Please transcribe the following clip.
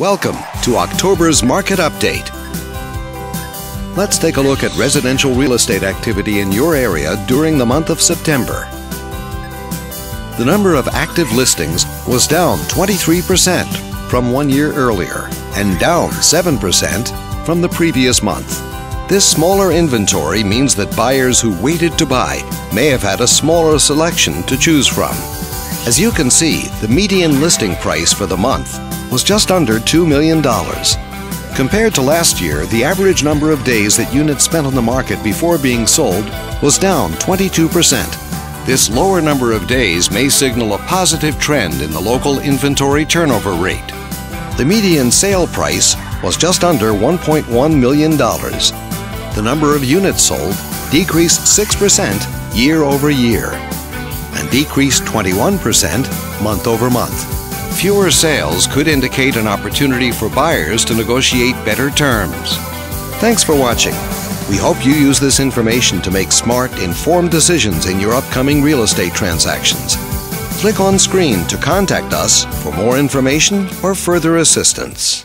Welcome to October's Market Update. Let's take a look at residential real estate activity in your area during the month of September. The number of active listings was down 23% from one year earlier and down 7% from the previous month. This smaller inventory means that buyers who waited to buy may have had a smaller selection to choose from. As you can see, the median listing price for the month was just under $2 million. Compared to last year, the average number of days that units spent on the market before being sold was down 22%. This lower number of days may signal a positive trend in the local inventory turnover rate. The median sale price was just under $1.1 million. The number of units sold decreased 6% year over year and decreased 21% month over month. Fewer sales could indicate an opportunity for buyers to negotiate better terms. Thanks for watching. We hope you use this information to make smart, informed decisions in your upcoming real estate transactions. Click on screen to contact us for more information or further assistance.